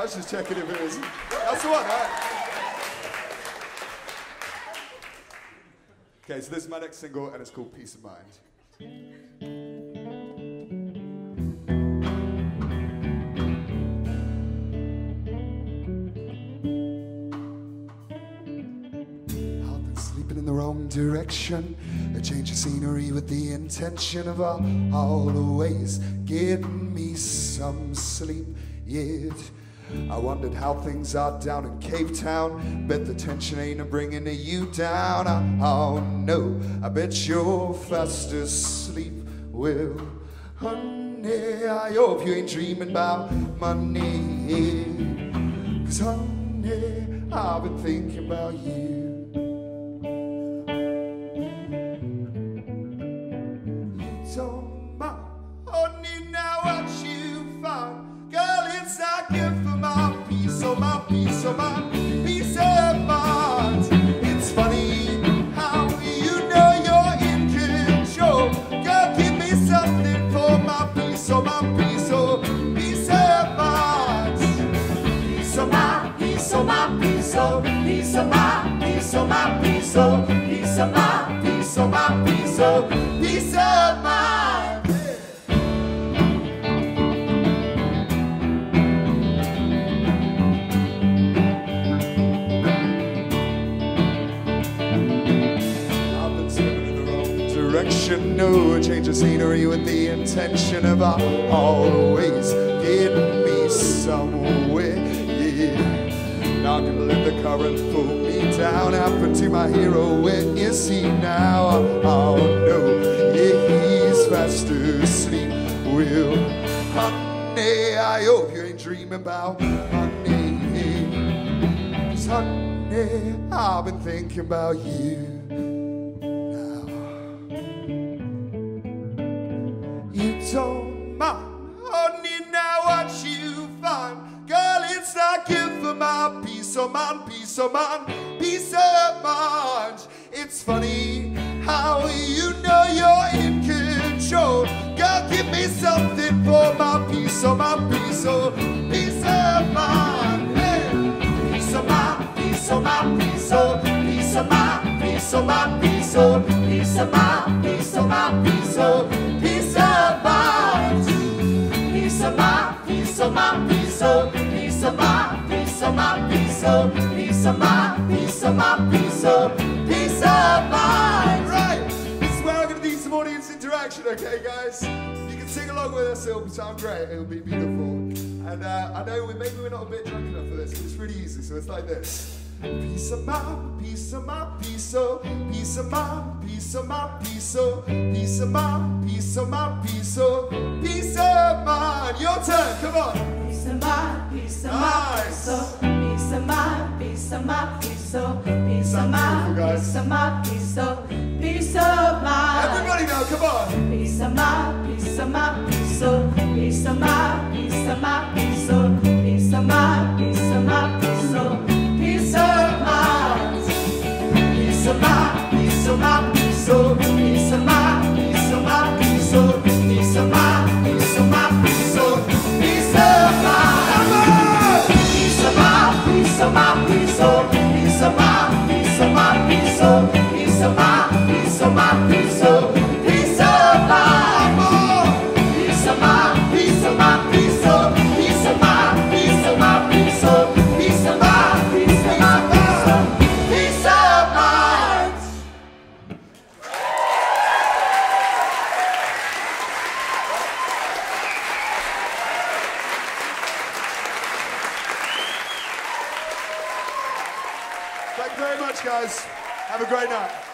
I was just checking if it was. That's the one, right? Okay, so this is my next single, and it's called Peace of Mind. Direction, a change of scenery with the intention of always getting me some sleep. Yet I wondered how things are down in Cape Town. Bet the tension ain't bringing you down. Oh no, I bet you're fast asleep. Well, honey, I hope you ain't dreaming about money, 'cause honey, I've been thinking about you. No change of scenery with the intention of always getting me somewhere. Yeah. Not gonna let the current pull me down. Happen to my hero, where is he now? Oh no, yeah, he's fast asleep. Well, honey, I hope you ain't dreaming about honey. 'Cause honey, I've been thinking about you. So my honey, now what you find, girl, it's not good for my peace of mind, peace of mind, peace of mind. It's funny how you know you're in control. Girl, give me something for my peace of mind, peace of mind, peace of mind. Hey. Peace of mind, peace of mind, peace of mind, peace of mind, peace of mind, peace of mind, peace of mind, peace of mind, peace of mind. Peace of my peace, oh, peace of my peace, oh, my peace, oh, peace of my peace, oh, my peace, oh, peace of mind. Right, this is where I'm gonna need some audience interaction, okay, guys? You can sing along with us; it'll sound great, it'll be beautiful. And I know maybe we're not a bit drunk enough for this, but it's really easy, so it's like this: peace of my peace, oh, my peace, oh, peace of my peace, oh, my peace, oh, peace of my peace, oh, my peace, oh, peace of mind. Your turn, come on. Peace of my peace, of my peace, oh, peace of my peace, of my peace, oh, peace of my peace, of my peace, oh, peace of mind. Everybody now, come on. Peace of my peace, of my peace, oh, peace of my peace, of my peace, oh, peace of my peace, of my peace, oh, peace of mind. Peace of my peace, of my peace, oh, peace of my peace, of my peace, oh, peace of my peace, of my peace, oh, peace of mind. Peace of my peace, of my peace, oh, peace of my peace, of my peace, oh, peace of my peace, of my peace, oh, peace of mind. Peace of my peace, of my peace, oh, peace of my peace, of my peace, oh. Thank you very much, guys. Have a great night.